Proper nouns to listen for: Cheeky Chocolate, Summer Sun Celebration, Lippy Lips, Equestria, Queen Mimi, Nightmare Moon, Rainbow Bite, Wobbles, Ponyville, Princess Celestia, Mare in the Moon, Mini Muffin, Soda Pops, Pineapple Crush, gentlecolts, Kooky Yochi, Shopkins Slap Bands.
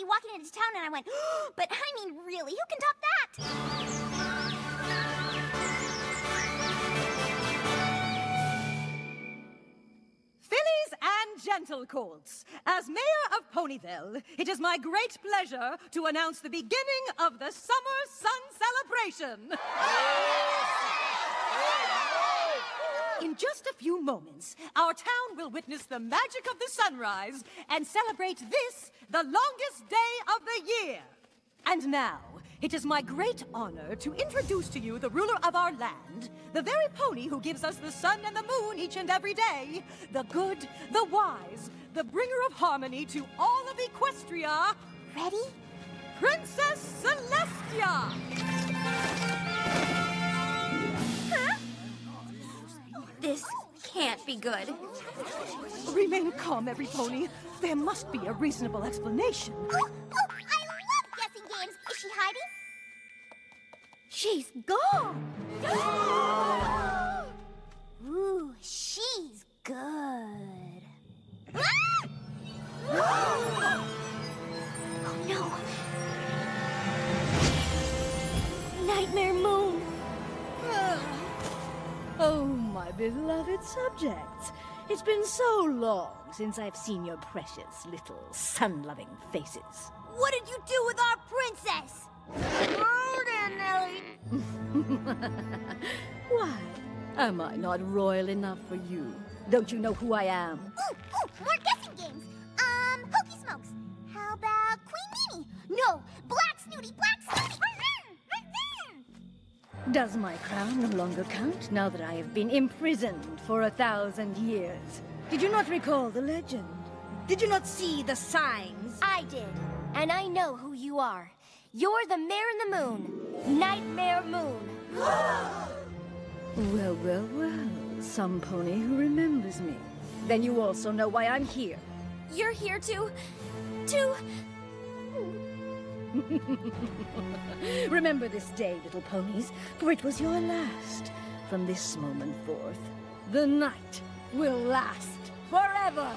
you walking into town, and I went, oh, but I mean, really, who can top that? Fillies and gentlecolts, as mayor of Ponyville, it is my great pleasure to announce the beginning of the Summer Sun Celebration. In just a few moments, our town will witness the magic of the sunrise and celebrate this, the longest day of the year. And now, it is my great honor to introduce to you the ruler of our land, the very pony who gives us the sun and the moon each and every day, the good, the wise, the bringer of harmony to all of Equestria. Ready? Princess Celestia! This can't be good. Remain calm, every pony. There must be a reasonable explanation. Oh, I love guessing games. Is she hiding? She's gone. Ooh, she's good. Oh, no. Nightmare Moon. Oh, my beloved subjects. It's been so long since I've seen your precious little sun-loving faces. What did you do with our princess? Why? Am I not royal enough for you? Don't you know who I am? Ooh, more guessing games. Hokey Smokes. How about Queen Mimi? No, Black Snooty, Black Snooty. Does my crown no longer count now that I have been imprisoned for 1,000 years? Did you not recall the legend? Did you not see the signs? I did, and I know who you are. You're the Mare in the Moon, Nightmare Moon. Well, well, well, some pony who remembers me. Then you also know why I'm here. You're here to... Remember this day, little ponies, for it was your last. From this moment forth, the night will last forever.